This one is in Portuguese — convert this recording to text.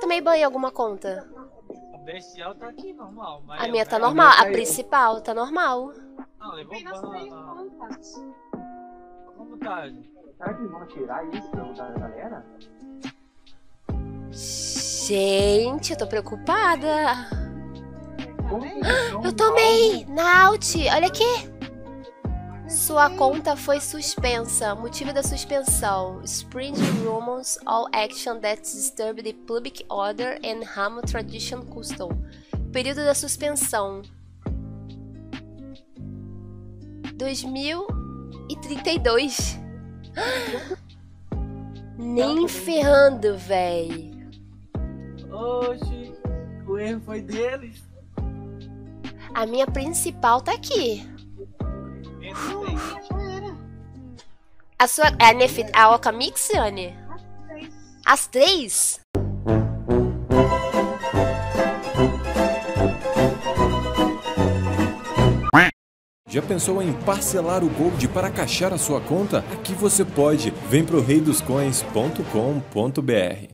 Tomei banho em alguma conta? A bestial tá aqui, normal. Mas a minha tá normal, a principal tá normal. Não, levou banho. Como tá? Será que vão tirar isso da galera? Gente, eu tô preocupada. Eu tomei! Naut, olha aqui! Sua conta foi suspensa. Motivo da suspensão: spreading rumors all action that disturb the public order and harm tradition custom. Período da suspensão 2032. Nem ferrando, véi. Hoje o erro foi deles. A minha principal tá aqui. A sua é a Nefit, a Okamix, Anny? As três? Já pensou em parcelar o Gold para caixar a sua conta? Aqui você pode. Vem pro reidoscoins.com.br.